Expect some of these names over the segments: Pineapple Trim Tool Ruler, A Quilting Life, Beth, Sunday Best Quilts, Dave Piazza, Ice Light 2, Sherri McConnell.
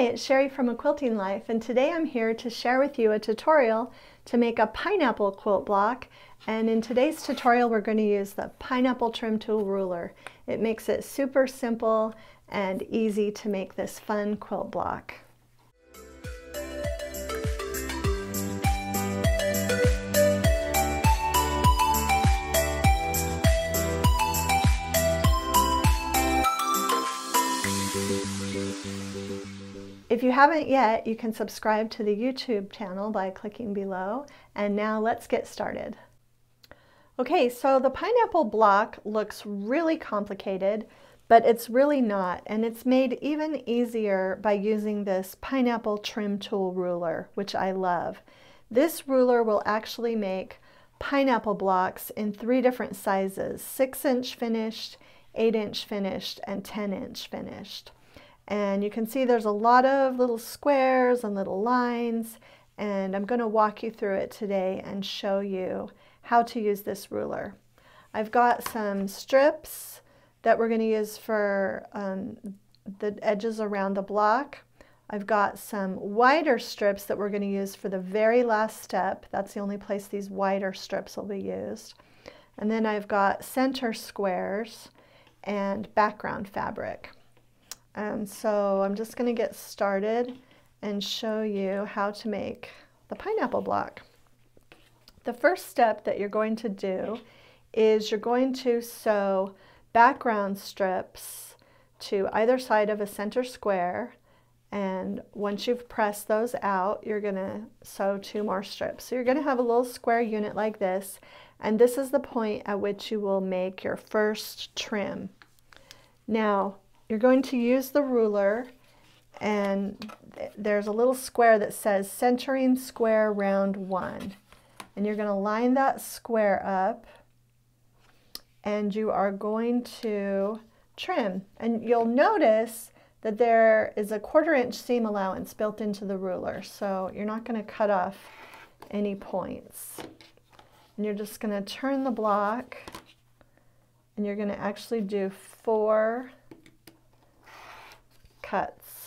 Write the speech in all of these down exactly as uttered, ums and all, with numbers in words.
Hi, it's Sherry from A Quilting Life, and today I'm here to share with you a tutorial to make a pineapple quilt block. And in today's tutorial we're going to use the Pineapple Trim Tool Ruler. It makes it super simple and easy to make this fun quilt block. If you haven't yet, you can subscribe to the YouTube channel by clicking below. And now let's get started. Okay, so the pineapple block looks really complicated, but it's really not. And it's made even easier by using this pineapple trim tool ruler, which I love. This ruler will actually make pineapple blocks in three different sizes: six inch finished, eight inch finished, and ten inch finished. And you can see there's a lot of little squares and little lines, and I'm going to walk you through it today and show you how to use this ruler. I've got some strips that we're going to use for um, the edges around the block. I've got some wider strips that we're going to use for the very last step. That's the only place these wider strips will be used. And then I've got center squares and background fabric. Um, so I'm just going to get started and show you how to make the pineapple block. The first step that you're going to do is you're going to sew background strips to either side of a center square, and once you've pressed those out, you're going to sew two more strips. So you're going to have a little square unit like this, and this is the point at which you will make your first trim. Now, you're going to use the ruler, and th there's a little square that says centering square round one. And you're going to line that square up, and you are going to trim. And you'll notice that there is a quarter inch seam allowance built into the ruler, so you're not going to cut off any points. And you're just going to turn the block, and you're going to actually do four cuts.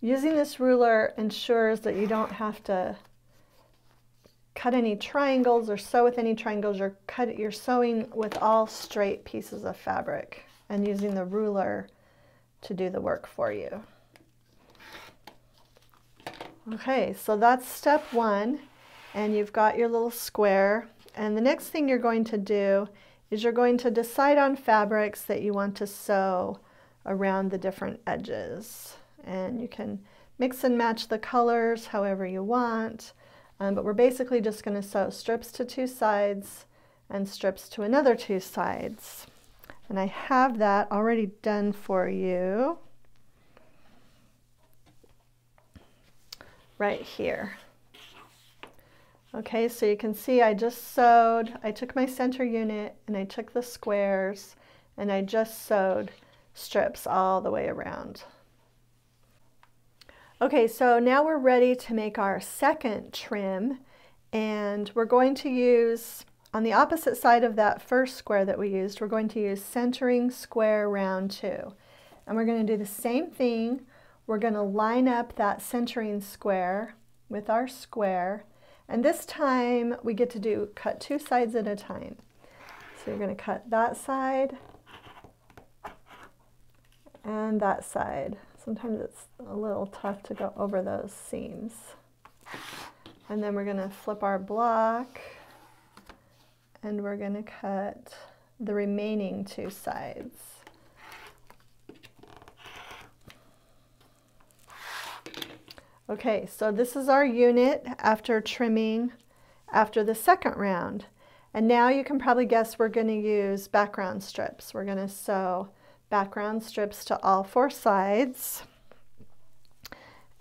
Using this ruler ensures that you don't have to cut any triangles or sew with any triangles. You're, cut, you're sewing with all straight pieces of fabric and using the ruler to do the work for you. Okay, so that's step one, and you've got your little square. And the next thing you're going to do is you're going to decide on fabrics that you want to sew around the different edges. And you can mix and match the colors however you want, um, but we're basically just going to sew strips to two sides and strips to another two sides. And I have that already done for you right here. Okay, so you can see I just sewed, I took my center unit and I took the squares and I just sewed strips all the way around. Okay, so now we're ready to make our second trim, and we're going to use, on the opposite side of that first square that we used, we're going to use centering square round two. And we're going to do the same thing. We're going to line up that centering square with our square. And this time we get to do cut two sides at a time. So you're going to cut that side and that side. Sometimes it's a little tough to go over those seams. And then we're going to flip our block and we're going to cut the remaining two sides. Okay, so this is our unit after trimming after the second round. And now you can probably guess we're going to use background strips. We're going to sew background strips to all four sides.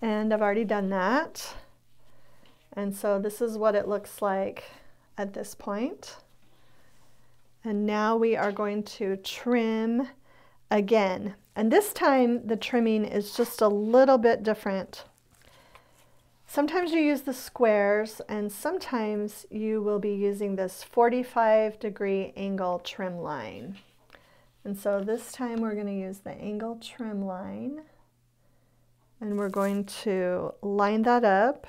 And I've already done that. And so this is what it looks like at this point. And now we are going to trim again. And this time the trimming is just a little bit different. Sometimes you use the squares, and sometimes you will be using this forty-five degree angle trim line. And so this time we're going to use the angle trim line, and we're going to line that up.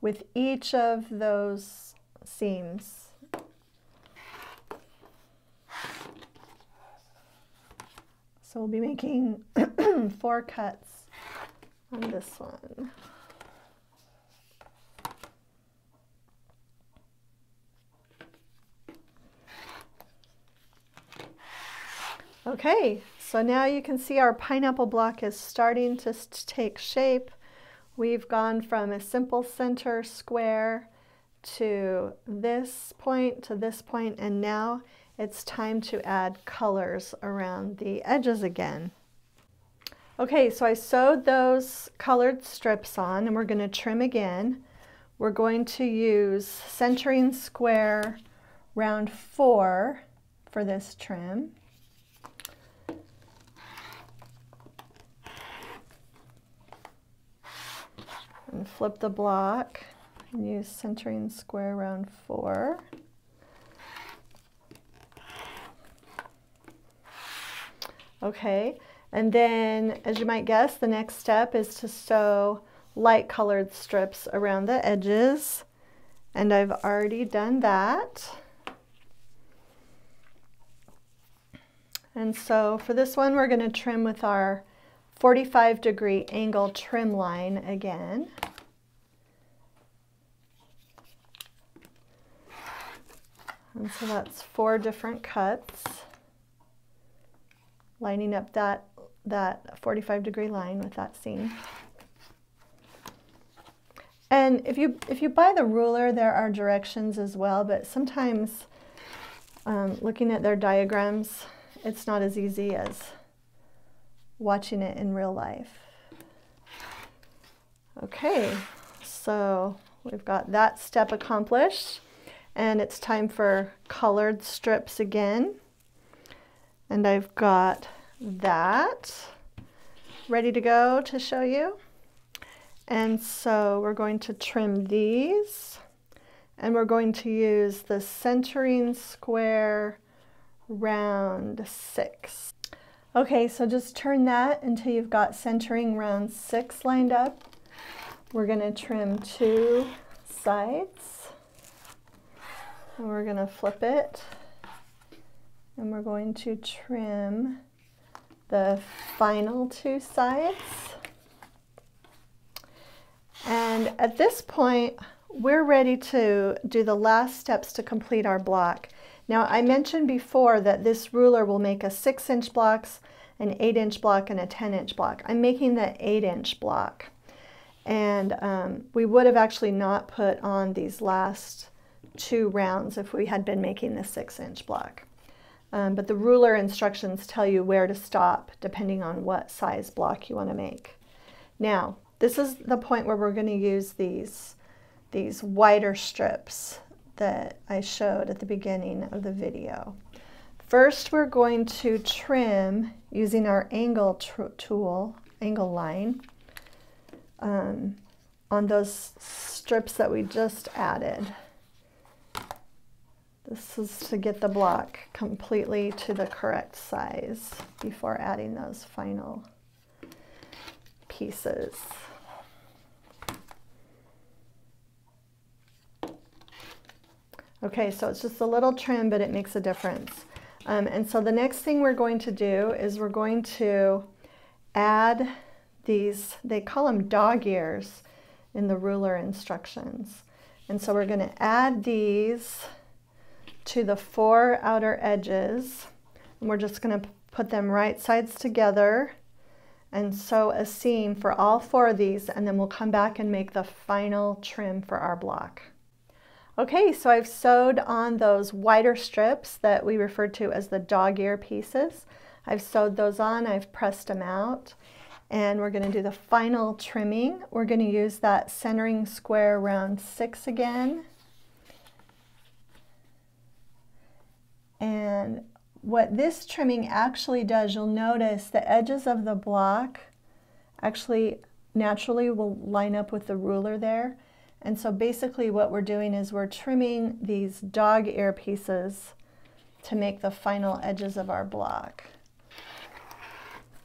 With each of those seams. So we'll be making four cuts on this one. Okay, so now you can see our pineapple block is starting to take shape. We've gone from a simple center square to this point, to this point, and now it's time to add colors around the edges again. Okay, so I sewed those colored strips on, and we're going to trim again. We're going to use centering square round four for this trim. And flip the block and use centering square round four. Okay, and then as you might guess, the next step is to sew light colored strips around the edges, and I've already done that. And so for this one, we're going to trim with our forty-five degree angle trim line again. And so that's four different cuts, lining up that, that forty-five degree line with that seam. And if you, if you buy the ruler, there are directions as well, but sometimes um, looking at their diagrams, it's not as easy as watching it in real life. Okay, so we've got that step accomplished, and it's time for colored strips again. And I've got that ready to go to show you. And so we're going to trim these, and we're going to use the centering square round six. Okay, so just turn that until you've got centering round six lined up. We're going to trim two sides, and we're going to flip it, and we're going to trim the final two sides. And at this point, we're ready to do the last steps to complete our block. Now, I mentioned before that this ruler will make a six inch block, an eight inch block, and a ten inch block. I'm making the eight inch block. And um, we would have actually not put on these last two rounds if we had been making the six inch block. Um, but the ruler instructions tell you where to stop depending on what size block you want to make. Now, this is the point where we're going to use these, these wider strips that I showed at the beginning of the video. First, we're going to trim using our angle tool, angle line, um, on those strips that we just added. This is to get the block completely to the correct size before adding those final pieces. Okay, so it's just a little trim, but it makes a difference. Um, and so the next thing we're going to do is we're going to add these, they call them dog ears in the ruler instructions. And so we're going to add these to the four outer edges, and we're just going to put them right sides together and sew a seam for all four of these, and then we'll come back and make the final trim for our block. Okay, so I've sewed on those wider strips that we referred to as the dog ear pieces. I've sewed those on, I've pressed them out, and we're going to do the final trimming. We're going to use that centering square round six again. And what this trimming actually does, you'll notice the edges of the block actually naturally will line up with the ruler there. And so basically what we're doing is we're trimming these dog ear pieces to make the final edges of our block.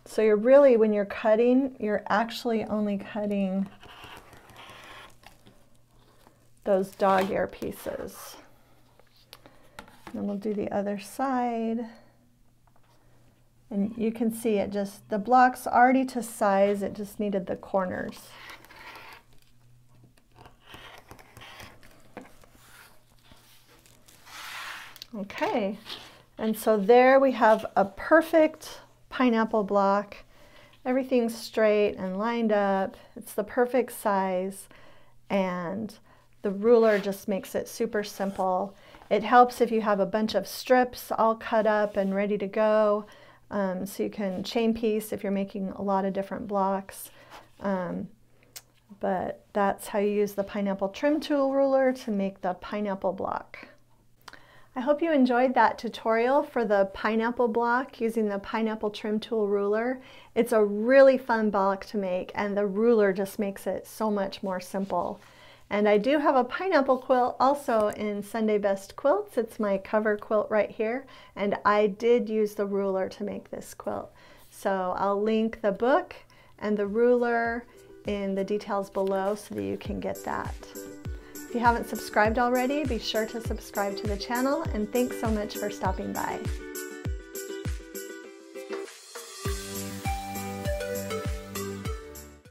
So you're really, when you're cutting, you're actually only cutting those dog ear pieces. And we'll do the other side. And you can see it just, the block's already to size, it just needed the corners. Okay, and so there we have a perfect pineapple block. Everything's straight and lined up. It's the perfect size, and the ruler just makes it super simple. It helps if you have a bunch of strips all cut up and ready to go. Um, so you can chain piece if you're making a lot of different blocks. Um, but that's how you use the Pineapple Trim Tool Ruler to make the pineapple block. I hope you enjoyed that tutorial for the pineapple block using the Pineapple Trim Tool Ruler. It's a really fun block to make, and the ruler just makes it so much more simple. And I do have a pineapple quilt also in Sunday Best Quilts. It's my cover quilt right here. And I did use the ruler to make this quilt. So I'll link the book and the ruler in the details below so that you can get that. If you haven't subscribed already, be sure to subscribe to the channel. And thanks so much for stopping by.